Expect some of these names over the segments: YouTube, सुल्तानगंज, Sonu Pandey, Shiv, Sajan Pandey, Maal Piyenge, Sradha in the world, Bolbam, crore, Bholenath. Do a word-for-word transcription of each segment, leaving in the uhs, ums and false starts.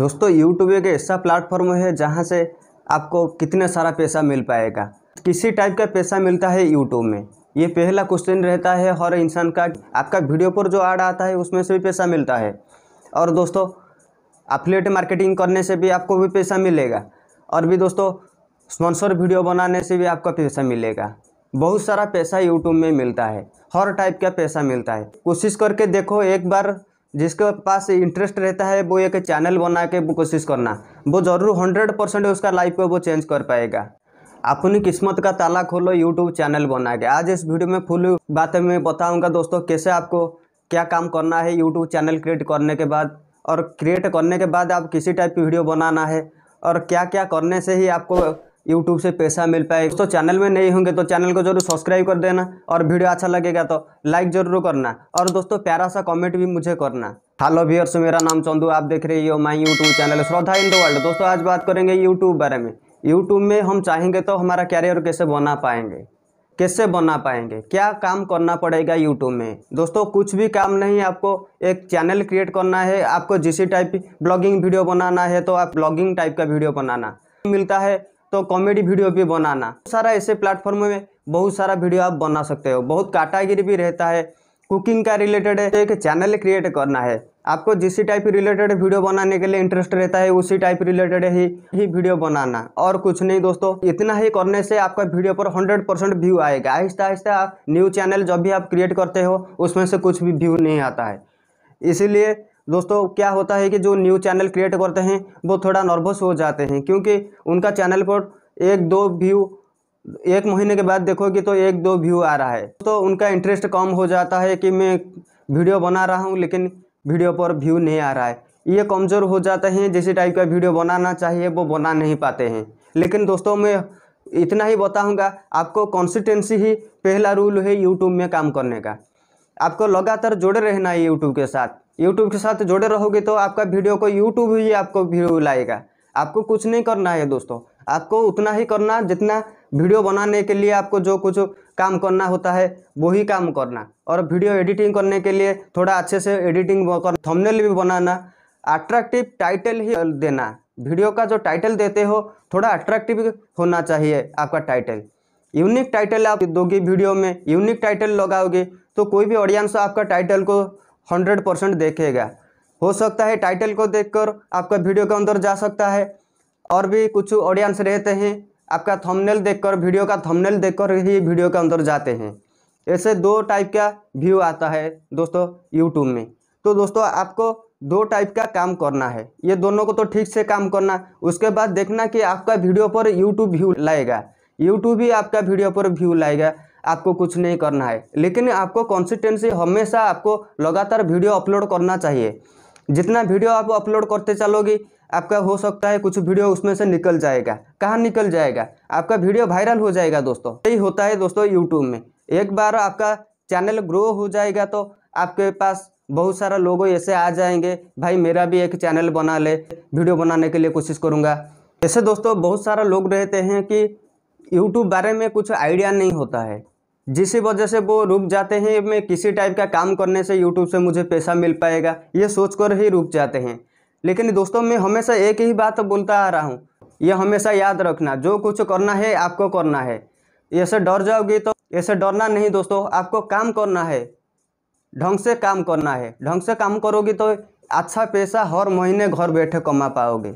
दोस्तों यूट्यूब एक ऐसा प्लेटफॉर्म है जहां से आपको कितना सारा पैसा मिल पाएगा, किसी टाइप का पैसा मिलता है यूट्यूब में। ये पहला क्वेश्चन रहता है हर इंसान का। आपका वीडियो पर जो ऐड आता है उसमें से भी पैसा मिलता है, और दोस्तों एफिलिएट मार्केटिंग करने से भी आपको भी पैसा मिलेगा, और भी दोस्तों स्पॉन्सर वीडियो बनाने से भी आपका पैसा मिलेगा। बहुत सारा पैसा यूट्यूब में मिलता है, हर टाइप का पैसा मिलता है। कोशिश करके देखो एक बार, जिसके पास इंटरेस्ट रहता है वो एक चैनल बना के कोशिश करना, वो ज़रूर हंड्रेड परसेंट उसका लाइफ को वो चेंज कर पाएगा। अपनी किस्मत का ताला खोलो यूट्यूब चैनल बना के। आज इस वीडियो में फुल बातें मैं बताऊंगा दोस्तों, कैसे आपको क्या काम करना है यूट्यूब चैनल क्रिएट करने के बाद, और क्रिएट करने के बाद आप किसी टाइप की वीडियो बनाना है, और क्या क्या करने से ही आपको यूट्यूब से पैसा मिल पाए। दोस्तों चैनल में नहीं होंगे तो चैनल को जरूर सब्सक्राइब कर देना, और वीडियो अच्छा लगेगा तो लाइक जरूर करना, और दोस्तों प्यारा सा कमेंट भी मुझे करना। हेलो व्यूअर्स, मेरा नाम चंदू, आप देख रहे हो my YouTube channel Shraddha in the world. दोस्तों आज बात करेंगे यूट्यूब बारे में। यूट्यूब में हम चाहेंगे तो हमारा कैरियर कैसे बना पाएंगे, कैसे बना पाएंगे, क्या काम करना पड़ेगा यूट्यूब में। दोस्तों कुछ भी काम नहीं, आपको एक चैनल क्रिएट करना है। आपको जिस टाइप ब्लॉगिंग वीडियो बनाना है तो आप ब्लॉगिंग टाइप का वीडियो बनाना, मिलता है तो कॉमेडी वीडियो भी बनाना। सारा ऐसे प्लेटफॉर्म में बहुत सारा वीडियो आप बना सकते हो। बहुत कैटेगरी भी रहता है, कुकिंग का रिलेटेड है, एक चैनल क्रिएट करना है। आपको जिस टाइप रिलेटेड वीडियो बनाने के लिए इंटरेस्ट रहता है उसी टाइप रिलेटेड ही ही वीडियो बनाना, और कुछ नहीं दोस्तों। इतना ही करने से आपका वीडियो पर हंड्रेड परसेंट व्यू आएगा। आहिस्ता आहिस्ता न्यू चैनल जब भी आप क्रिएट करते हो उसमें से कुछ भी व्यू नहीं आता है। इसीलिए दोस्तों क्या होता है कि जो न्यू चैनल क्रिएट करते हैं वो थोड़ा नर्वस हो जाते हैं, क्योंकि उनका चैनल पर एक दो व्यू, एक महीने के बाद देखोगे तो एक दो व्यू आ रहा है, तो उनका इंटरेस्ट कम हो जाता है कि मैं वीडियो बना रहा हूं लेकिन वीडियो पर व्यू नहीं आ रहा है। ये कमज़ोर हो जाते हैं, जिस टाइप का वीडियो बनाना चाहिए वो बना नहीं पाते हैं। लेकिन दोस्तों मैं इतना ही बताऊँगा, आपको कंसिस्टेंसी ही पहला रूल है यूट्यूब में काम करने का। आपको लगातार जुड़े रहना है यूट्यूब के साथ। यूट्यूब के साथ जुड़े रहोगे तो आपका वीडियो को यूट्यूब ही आपको व्यू लाएगा। आपको कुछ नहीं करना है दोस्तों, आपको उतना ही करना जितना वीडियो बनाने के लिए आपको जो कुछ काम करना होता है वही काम करना, और वीडियो एडिटिंग करने के लिए थोड़ा अच्छे से एडिटिंग करना, थंबनेल भी बनाना, अट्रैक्टिव टाइटल ही देना। वीडियो का जो टाइटल देते हो थोड़ा अट्रैक्टिव होना चाहिए आपका टाइटल। यूनिक टाइटल आप दोगे वीडियो में, यूनिक टाइटल लगाओगे तो कोई भी ऑडियंस आपका टाइटल को हंड्रेड परसेंट देखेगा। हो सकता है टाइटल को देखकर आपका वीडियो के अंदर जा सकता है, और भी कुछ ऑडियंस रहते हैं आपका थंबनेल देखकर, वीडियो का थंबनेल देखकर ही वीडियो के अंदर जाते हैं। ऐसे दो टाइप का व्यू आता है दोस्तों यूट्यूब में। तो दोस्तों आपको दो टाइप का काम करना है, ये दोनों को तो ठीक से काम करना, उसके बाद देखना कि आपका वीडियो पर यूट्यूब व्यू लाएगा। यूट्यूब ही आपका वीडियो पर व्यू लाएगा, आपको कुछ नहीं करना है। लेकिन आपको कंसिस्टेंसी हमेशा, आपको लगातार वीडियो अपलोड करना चाहिए। जितना वीडियो आप अपलोड करते चलोगे आपका हो सकता है कुछ वीडियो उसमें से निकल जाएगा। कहाँ निकल जाएगा? आपका वीडियो वायरल हो जाएगा दोस्तों। यही होता है दोस्तों यूट्यूब में। एक बार आपका चैनल ग्रो हो जाएगा तो आपके पास बहुत सारा लोग ऐसे आ जाएंगे, भाई मेरा भी एक चैनल बना ले, वीडियो बनाने के लिए कोशिश करूँगा। ऐसे दोस्तों बहुत सारा लोग रहते हैं कि यूट्यूब बारे में कुछ आइडिया नहीं होता है, जिस वजह से वो रुक जाते हैं। मैं किसी टाइप का काम करने से यूट्यूब से मुझे पैसा मिल पाएगा, ये सोचकर ही रुक जाते हैं। लेकिन दोस्तों मैं हमेशा एक ही बात बोलता आ रहा हूँ, ये हमेशा याद रखना, जो कुछ करना है आपको करना है। ऐसे डर जाओगे तो, ऐसे डरना नहीं दोस्तों, आपको काम करना है, ढंग से काम करना है। ढंग से काम करोगे तो अच्छा पैसा हर महीने घर बैठे कमा पाओगे।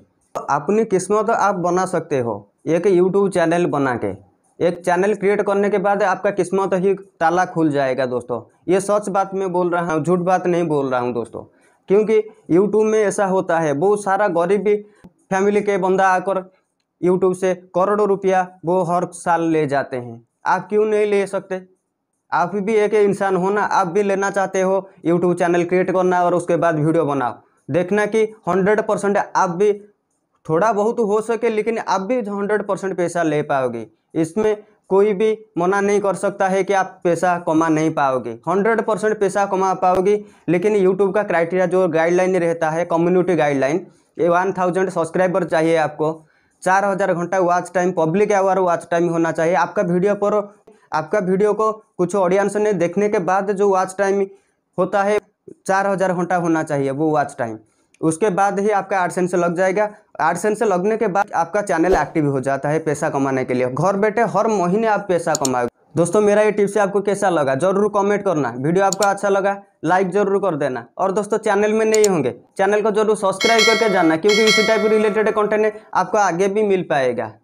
अपनी किस्मत आप बना सकते हो एक यूट्यूब चैनल बना के। एक चैनल क्रिएट करने के बाद आपका किस्मत ही ताला खुल जाएगा दोस्तों। ये सच बात मैं बोल रहा हूँ, झूठ बात नहीं बोल रहा हूँ दोस्तों, क्योंकि यूट्यूब में ऐसा होता है। बहुत सारा गरीब फैमिली के बंदा आकर यूट्यूब से करोड़ों रुपया वो हर साल ले जाते हैं। आप क्यों नहीं ले सकते? आप भी एक इंसान हो ना, आप भी लेना चाहते हो। यूट्यूब चैनल क्रिएट करना और उसके बाद वीडियो बनाओ, देखना कि हंड्रेड परसेंट आप भी थोड़ा बहुत हो सके, लेकिन आप भी हंड्रेड परसेंट पैसा ले पाओगे। इसमें कोई भी मना नहीं कर सकता है कि आप पैसा कमा नहीं पाओगे, हंड्रेड परसेंट पैसा कमा पाओगे। लेकिन यूट्यूब का क्राइटेरिया जो गाइडलाइन रहता है, कम्युनिटी गाइडलाइन, ये वन थाउजेंड सब्सक्राइबर चाहिए आपको, चार हज़ार घंटा watch time, public hour watch time होना चाहिए आपका वीडियो पर। आपका वीडियो को कुछ ऑडियंस ने देखने के बाद जो वॉच टाइम होता है चार हज़ार घंटा होना चाहिए वो वॉच टाइम। उसके बाद ही आपका एडसेंस लग जाएगा। एडसेंस लगने के बाद आपका चैनल एक्टिव हो जाता है पैसा कमाने के लिए। घर बैठे हर महीने आप पैसा कमाओगे। दोस्तों मेरा ये टिप्स आपको कैसा लगा जरूर कमेंट करना। वीडियो आपको अच्छा लगा लाइक जरूर कर देना। और दोस्तों चैनल में नहीं होंगे चैनल को जरूर सब्सक्राइब करके जाना, क्योंकि इसी टाइप के रिलेटेड कंटेंट आपको आगे भी मिल पाएगा।